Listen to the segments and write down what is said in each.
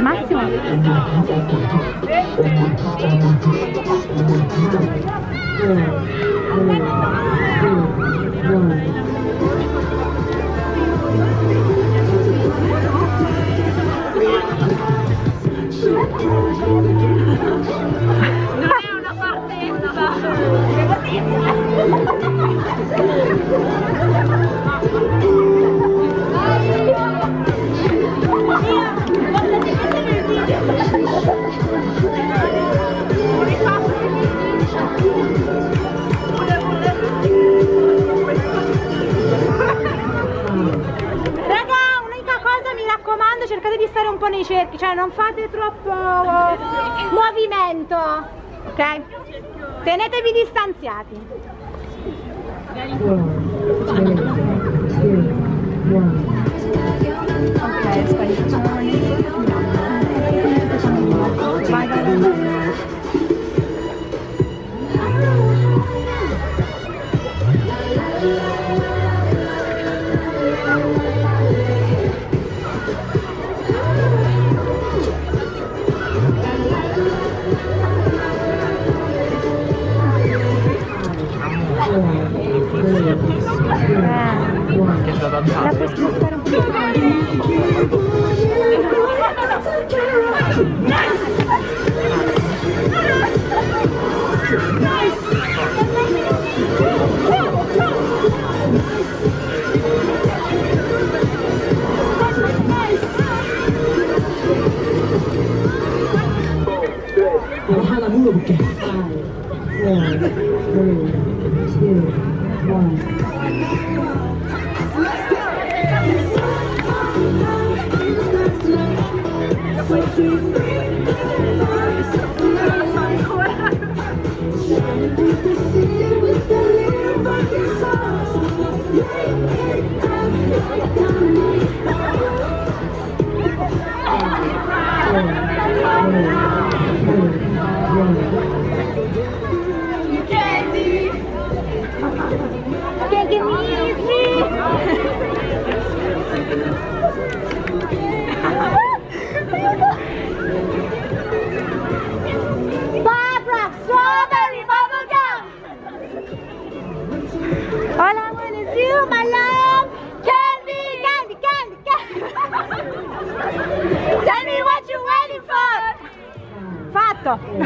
al massimo? Non è una partenza, cercate di stare un po' nei cerchi, cioè non fate troppo movimento, ok? Tenetevi distanziati. Ok, sparizioni. La puoi spostare un po'.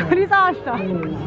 Risolto.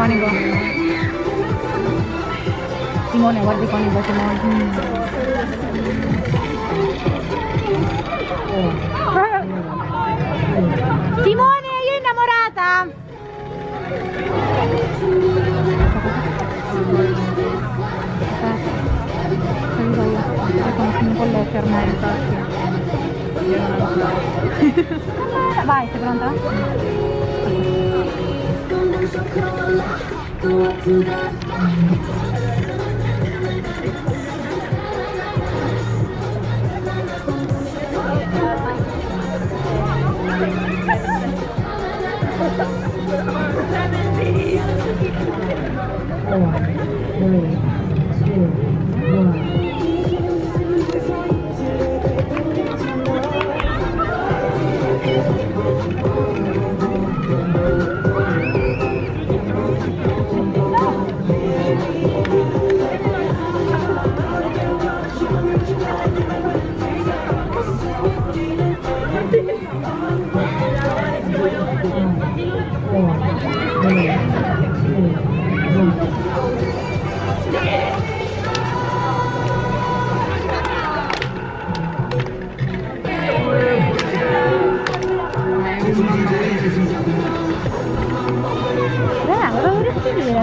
Conigo. Simone, guarda conigo che muore. Simone, io innamorata. Vai, sei pronta?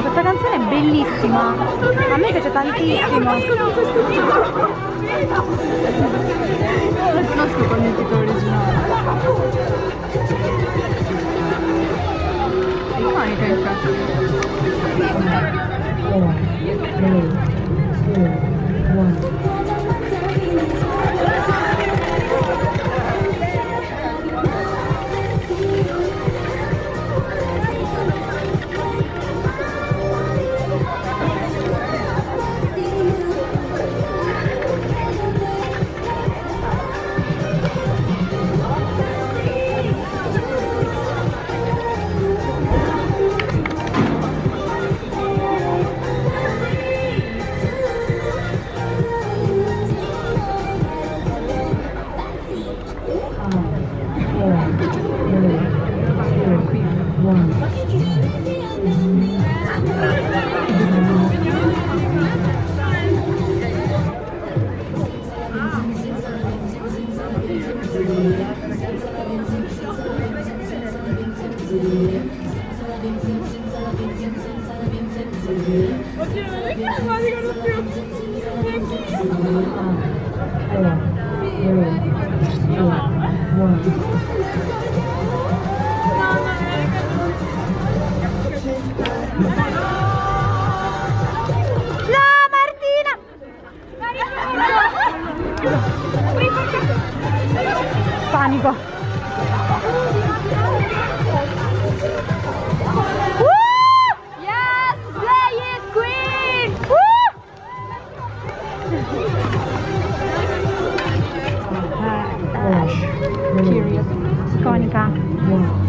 Questa canzone è bellissima, a me piace tantissimo. Non conosco con il titolo originale. È iconica infatti.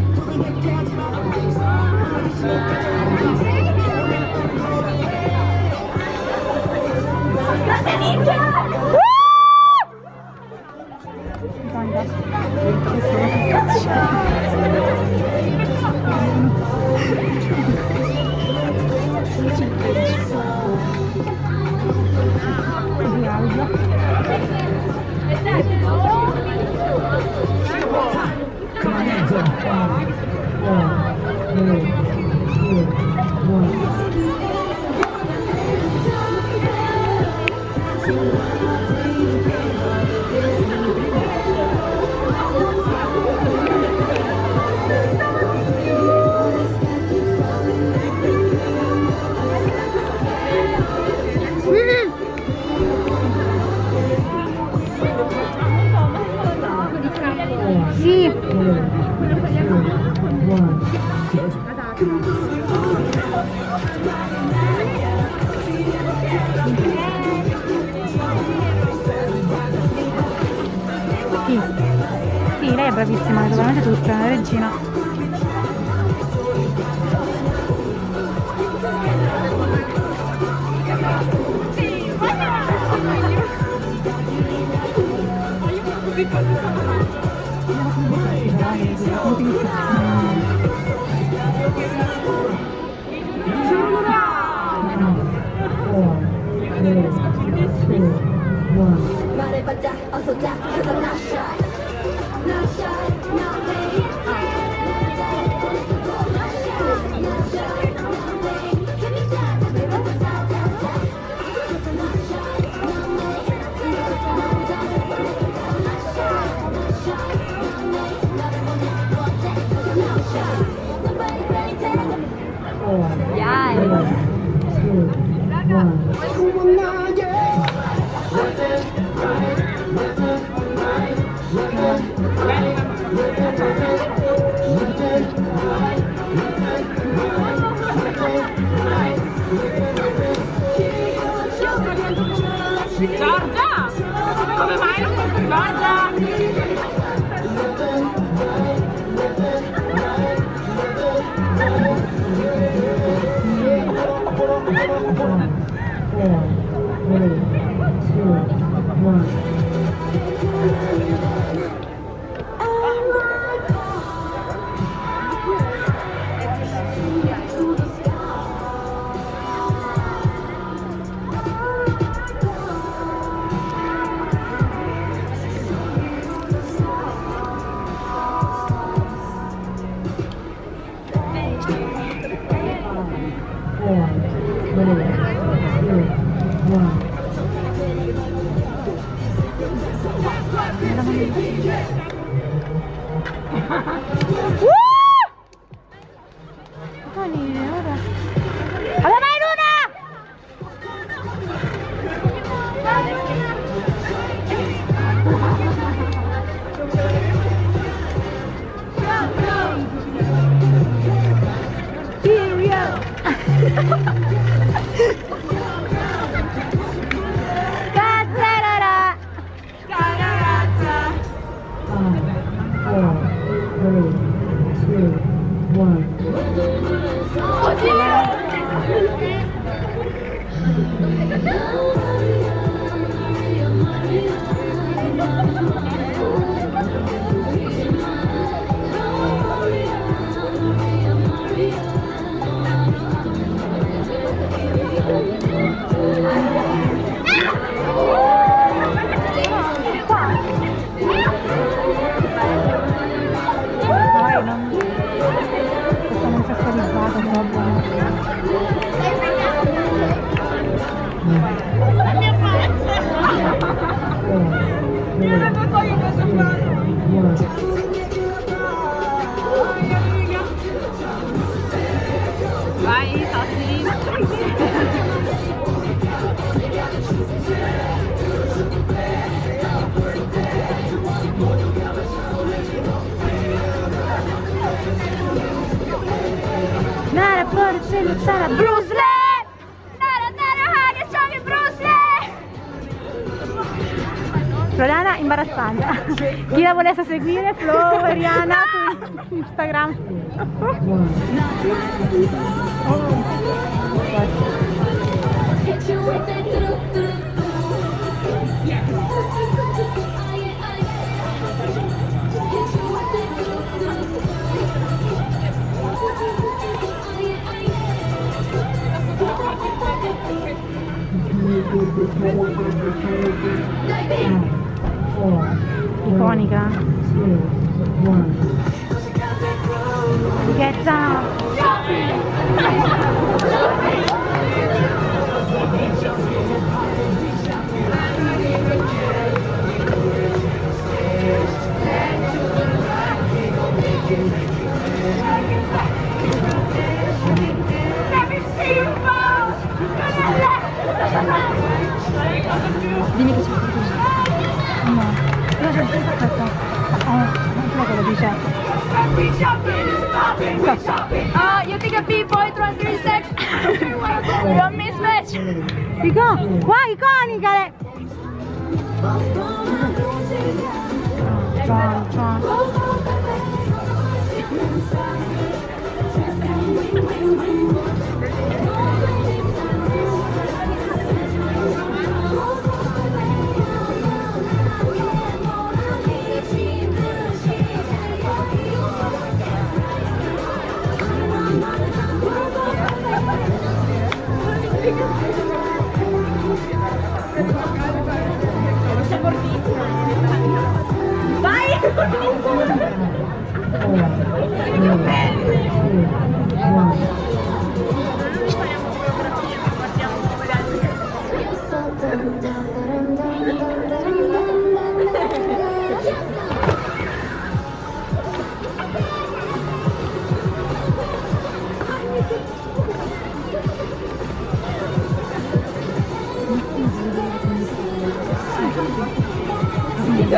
trovato veramente tutta una regina. Giorgia! Come mai non compri Giorgia? Floriana imbarazzante. Chi la volesse seguire, Floriana su Instagram. Iconica. Ricchezza. Dimmi che c'è tutto. No, però c'è tutto aspetta. Non so cosa dice. Ah, io ti capi, poi tra 3 sex. You're a mismatch. Figo, qua iconica. Ciao, ciao. Sei fortissima. Vai!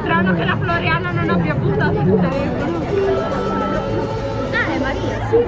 Strano che la Floriana non abbia buttato il telefono. Ma sì,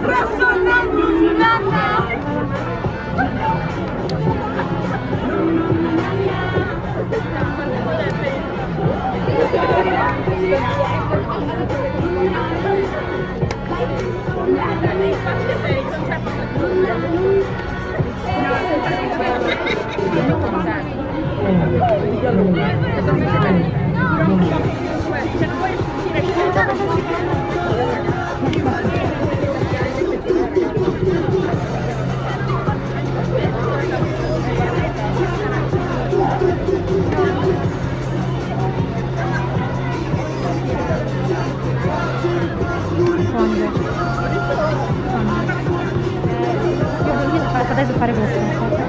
Period.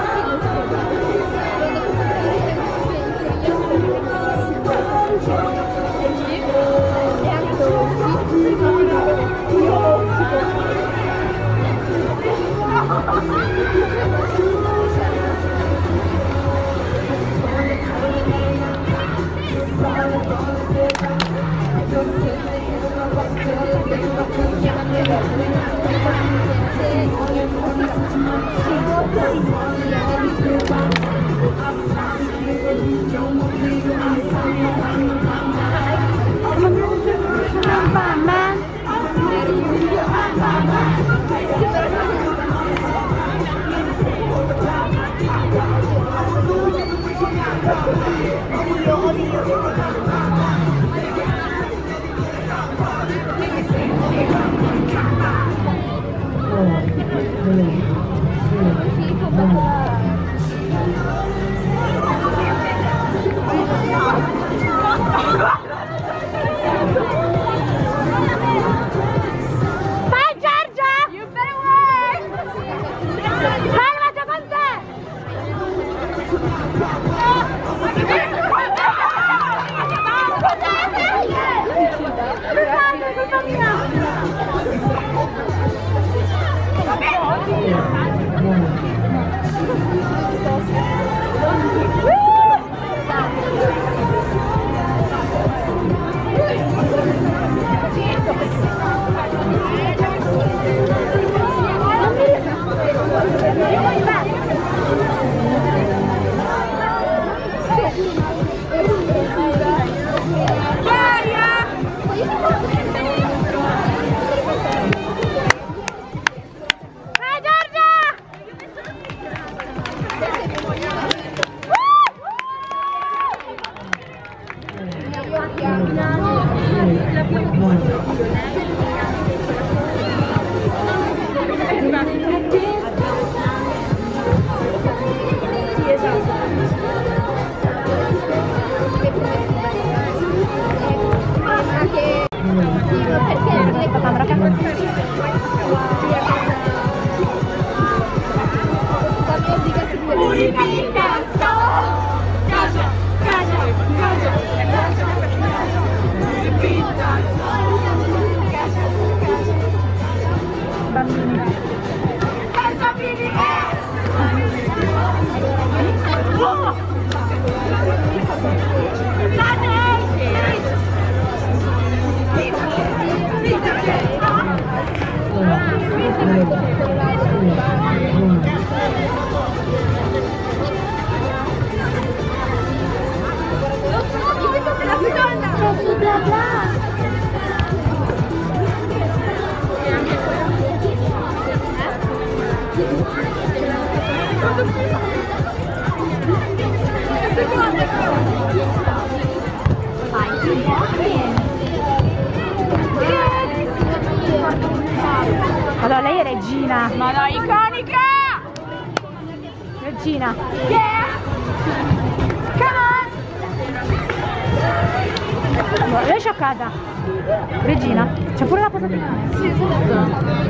Allora, lei è regina. Ma no, iconica! Regina. Yeah! Come on! Lei è scioccata. Regina. C'è pure la patatina. Sì, Slay!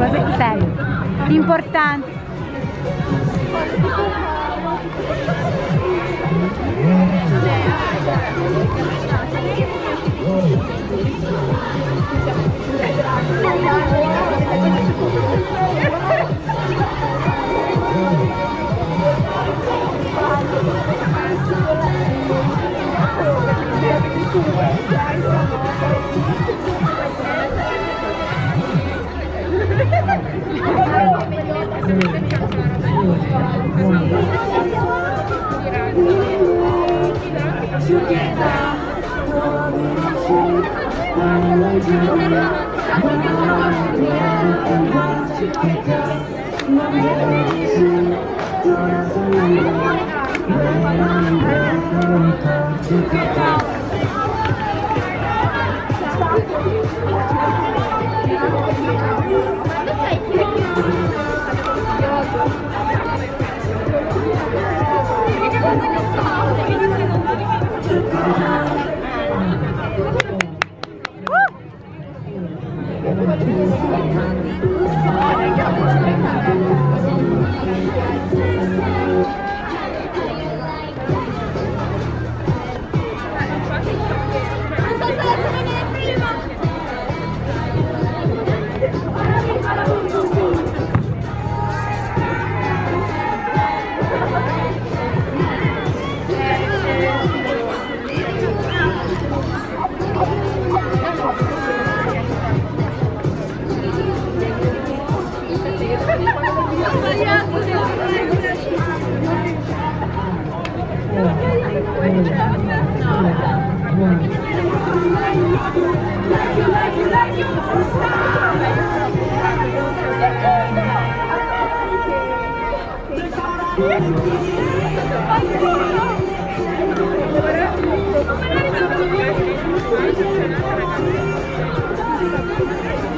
Cose serie, importanti.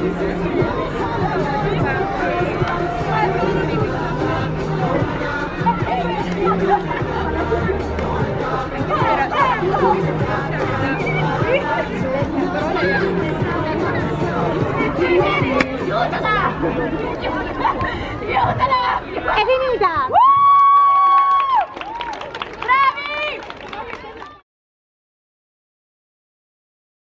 Thank you.